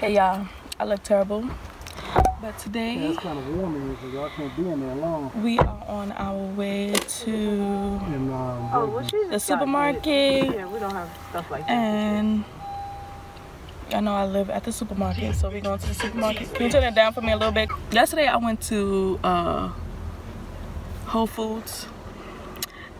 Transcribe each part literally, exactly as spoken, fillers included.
Hey y'all, I look terrible, but today yeah, it's kind of warm in here, so y'all can't be in there long. We are on our way to and, um, oh, well, the got supermarket. Yeah, we don't have stuff like that. And I know I live at the supermarket, so we're going to the supermarket. Can you turn it down for me a little bit? Yesterday I went to uh, Whole Foods,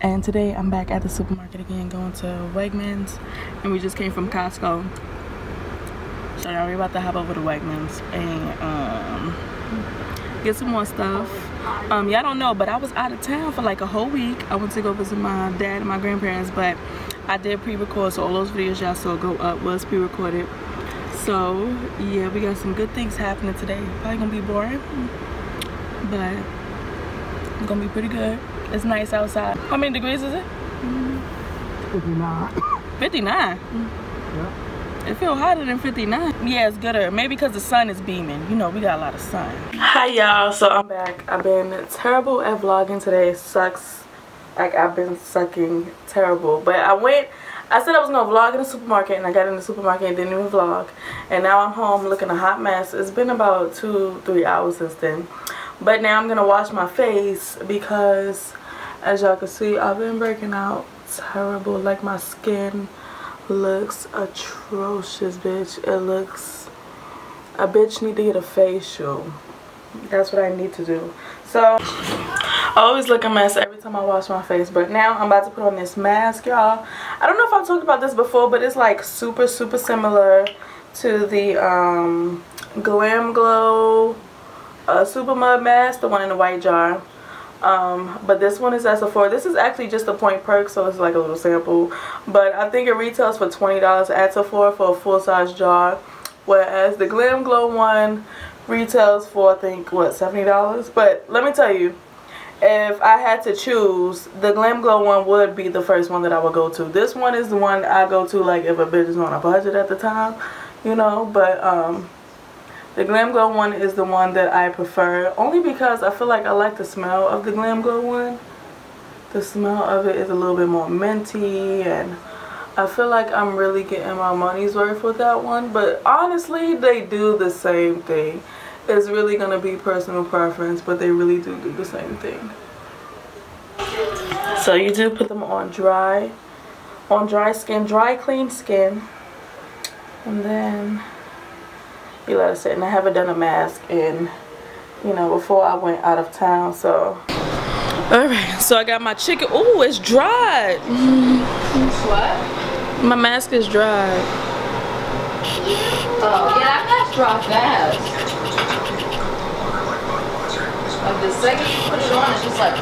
and today I'm back at the supermarket again, going to Wegmans, and we just came from Costco. So now we're about to hop over to Wegmans and um, get some more stuff. Um, Y'all don't know, but I was out of town for like a whole week. I went to go visit my dad and my grandparents, but I did pre-record, so all those videos y'all saw go up was pre-recorded. So yeah, we got some good things happening today. Probably gonna be boring, but it's gonna be pretty good. It's nice outside. How many degrees is it? fifty-nine. fifty-nine? Yeah. It feels hotter than fifty-nine. Yeah, it's gooder. Maybe because the sun is beaming. You know, we got a lot of sun. Hi, y'all. So, I'm back. I've been terrible at vlogging today. It sucks. Like, I've been sucking terrible. But I went... I said I was going to vlog in the supermarket, and I got in the supermarket and didn't even vlog. And now I'm home looking a hot mess. It's been about two, three hours since then. But now I'm going to wash my face because, as y'all can see, I've been breaking out terrible. Like, my skin... looks atrocious, bitch. It looks a bitch need to get a facial. That's what I need to do. So I always look a mess every time I wash my face, but now I'm about to put on this mask, y'all. I don't know if I've talked about this before, but it's like super super similar to the um Glam Glow uh super mud mask, the one in the white jar. Um, but this one is at Sephora. This is actually just a point perk, so it's like a little sample. But I think it retails for twenty dollars at Sephora for a full-size jar. Whereas the Glam Glow one retails for, I think, what, seventy dollars? But let me tell you, if I had to choose, the Glam Glow one would be the first one that I would go to. This one is the one I go to, like, if a bitch is on a budget at the time, you know, but, um... the Glam Glow one is the one that I prefer, only because I feel like I like the smell of the Glam Glow one. The smell of it is a little bit more minty, and I feel like I'm really getting my money's worth with that one. But honestly, they do the same thing. It's really going to be personal preference, but they really do do the same thing. So you do put them on dry, on dry skin, dry clean skin, and then... you let it sit. And I haven't done a mask in, you know, before I went out of town, so. Alright, so I got my chicken. Ooh, it's dried. What? My mask is dried. Oh, yeah, I got dry fast. Like the second you put it on, it's just like.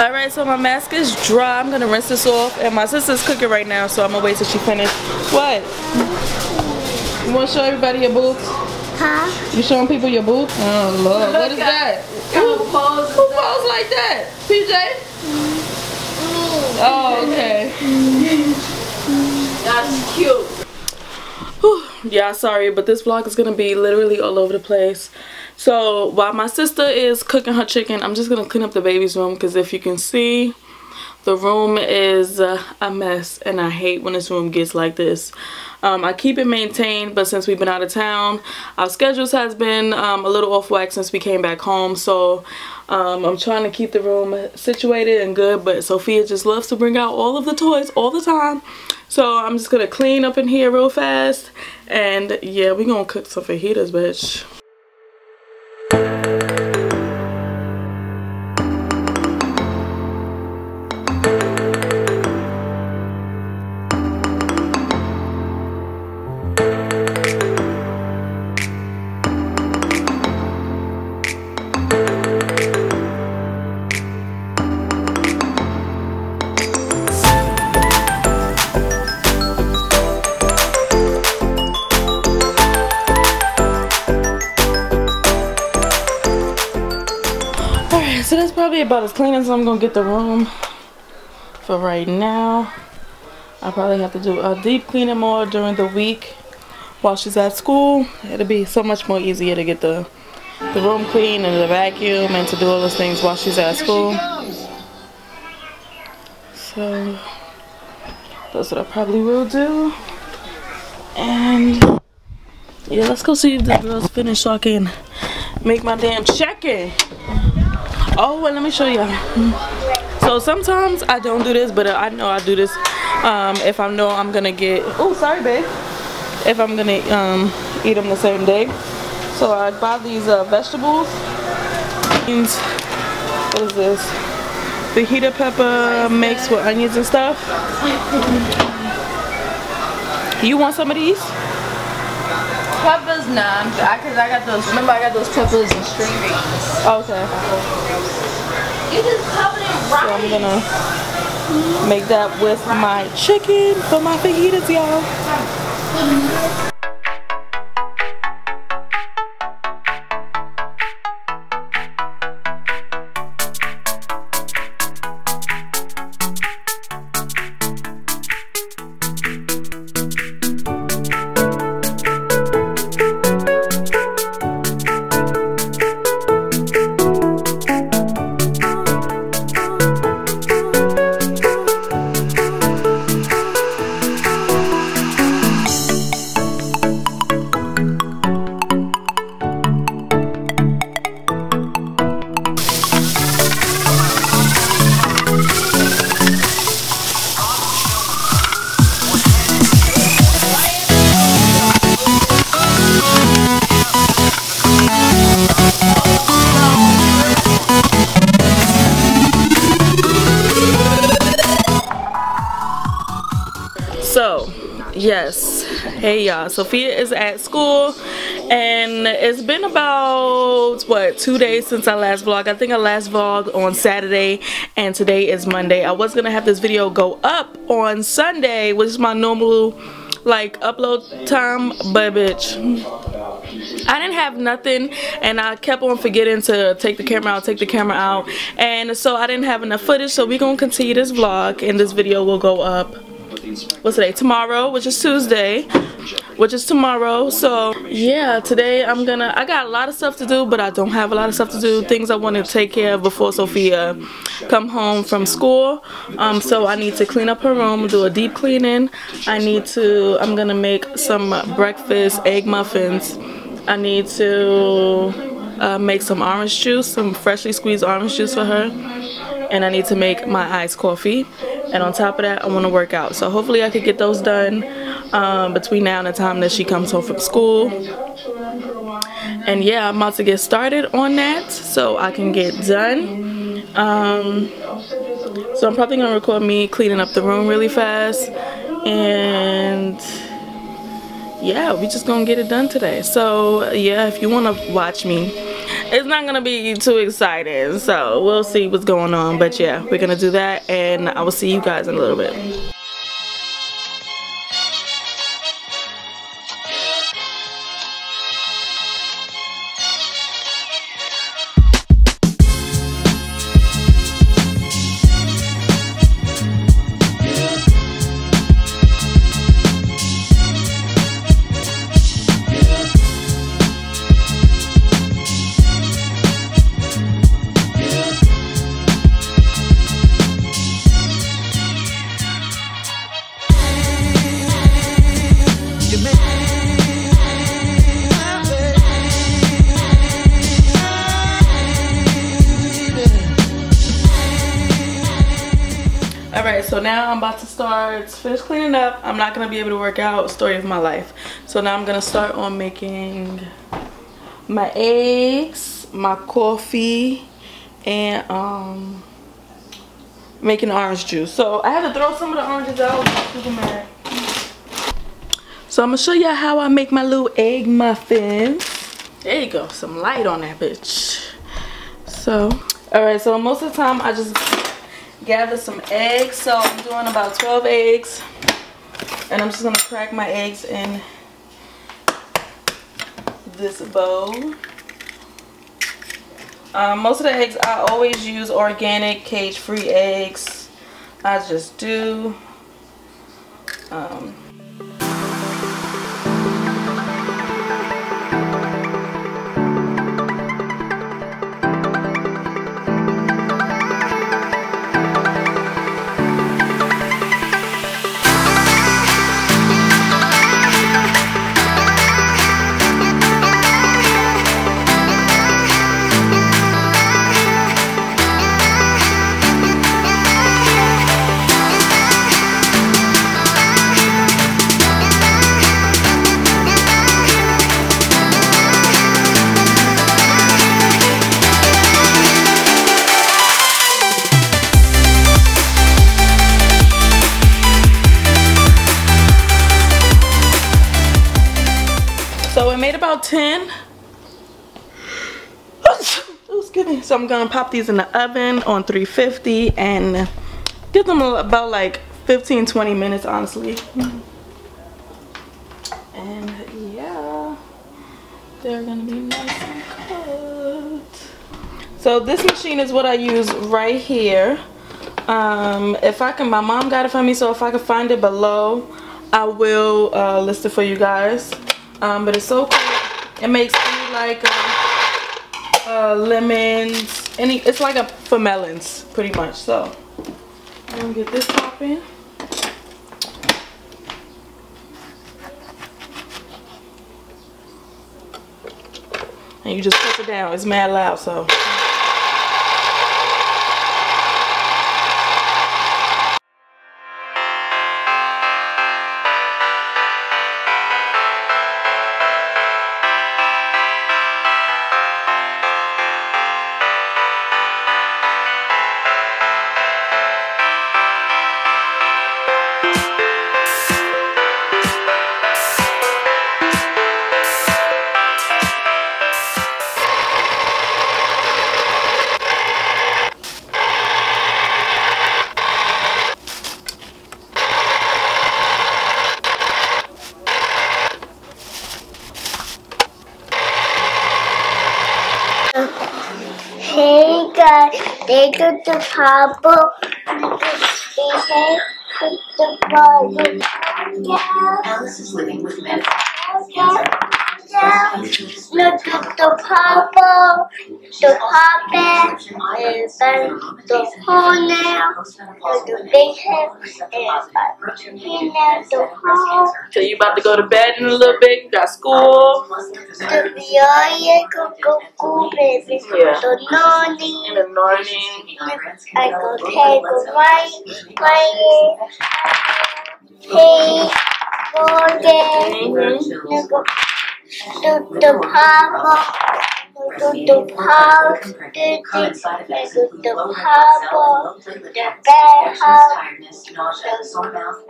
Alright, so my mask is dry. I'm going to rinse this off. And my sister's cooking right now, so I'm going to wait till she finishes. What? You want to show everybody your boobs? Huh? You showing people your boobs? Oh, Lord. What is that? Who posed like that? P J? Oh, okay. That's cute. Yeah, sorry, but this vlog is going to be literally all over the place. So while my sister is cooking her chicken, I'm just going to clean up the baby's room, because if you can see, the room is uh, a mess, and I hate when this room gets like this. Um, I keep it maintained, but since we've been out of town, our schedules has been um, a little off whack since we came back home. So um, I'm trying to keep the room situated and good, but Sophia just loves to bring out all of the toys all the time. So I'm just going to clean up in here real fast, and yeah, we're going to cook some fajitas, bitch. So that's probably about as clean as I'm gonna get the room for right now. I probably have to do a deep cleaning more during the week while she's at school. It'll be so much more easier to get the the room clean and the vacuum and to do all those things while she's at school. So that's what I probably will do. And yeah, let's go see if the girls finish so I can make my damn check-in. Oh, and let me show y'all. So sometimes I don't do this, but I know I do this um, if I know I'm gonna get. Oh, sorry, babe. If I'm gonna um, eat them the same day. So I buy these uh, vegetables. What is this? Fajita pepper mixed with onions and stuff. You want some of these? Peppers, nah, because I, I got those. Remember, I got those peppers and string beans. Okay. You just covered in rice. So I'm gonna make that with my chicken for my fajitas, y'all. So, yes, hey y'all, Sophia is at school, and it's been about, what, two days since I last vlogged. I think I last vlogged on Saturday, and today is Monday. I was gonna have this video go up on Sunday, which is my normal, like, upload time, but bitch, I didn't have nothing, and I kept on forgetting to take the camera out, take the camera out, and so I didn't have enough footage, so we're gonna continue this vlog, and this video will go up. What's today? Tomorrow, which is Tuesday, which is tomorrow. So yeah, today I'm gonna, I got a lot of stuff to do, but I don't have a lot of stuff to do. Things I want to take care of before Sophia come home from school. Um, so I need to clean up her room, do a deep cleaning. I need to, I'm gonna make some breakfast egg muffins. I need to uh, make some orange juice, some freshly squeezed orange juice for her. And I need to make my iced coffee. And on top of that, I want to work out. So hopefully I could get those done um, between now and the time that she comes home from school. And yeah, I'm about to get started on that so I can get done. Um, so I'm probably going to record me cleaning up the room really fast. And yeah, we're just going to get it done today. So yeah, if you want to watch me, it's not gonna be too exciting, so we'll see what's going on. But yeah, we're gonna do that, and I will see you guys in a little bit. So now I'm about to start finish cleaning up. I'm not going to be able to work out. Story of my life. So now I'm going to start on making my eggs, my coffee, and um, making orange juice. So I had to throw some of the oranges out. So I'm going to show y'all how I make my little egg muffins. There you go. Some light on that bitch. So, alright. So most of the time I just gather some eggs. So I'm doing about twelve eggs, and I'm just gonna crack my eggs in this bowl. Um, most of the eggs, I always use organic cage-free eggs. I just do. Um, about ten. Excuse me. So I'm gonna pop these in the oven on three fifty and give them about like fifteen to twenty minutes, honestly. And yeah, they're gonna be nice and cooked. So this machine is what I use right here. Um, if I can, my mom got it for me, so if I can find it below, I will uh, list it for you guys. Um, but it's so cool. It makes food like uh, uh, lemons, any. It's like a for melons, pretty much. So I'm gonna get this popping. And you just push it down. It's mad loud, so. They do the pop-up, they put the body down. Alice is living with men. Look at the pop-up, the pop-up, and then the whole nail, the big head, and the whole. So you about to go to bed in a little bit, you got school. The beer, go go go, baby. The morning. In the morning. I go take a white, white, hey, go there. Do the pop, do the pop, do the pop, the bear hug, the pop, the pop, the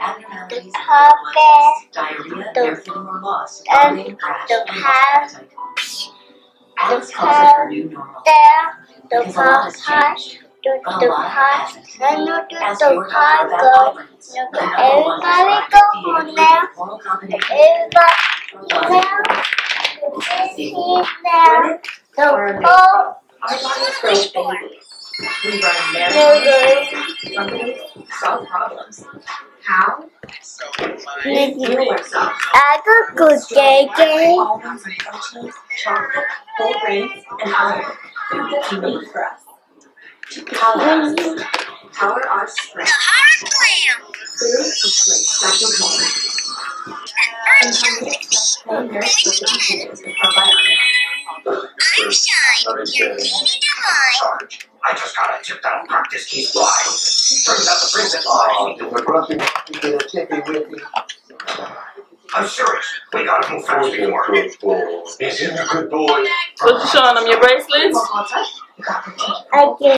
pop, there, the pop hut. Do the pot, then do the pot go. Everybody go home now. Everybody go home now. The whole we run merry solve problems. How? I could go J J. Chocolate, whole grains, and other food that's unique for us. To power, power our strength. The heart glam. Special home. And I'm your I'm Shine, your baby divine. I just gotta tip down practice keep fly. Turns out the prison lies. We're rushing to get a tippy with me. I'm serious. We gotta move fast before. Is it a good boy? What's Sean? I'm your bracelets? I get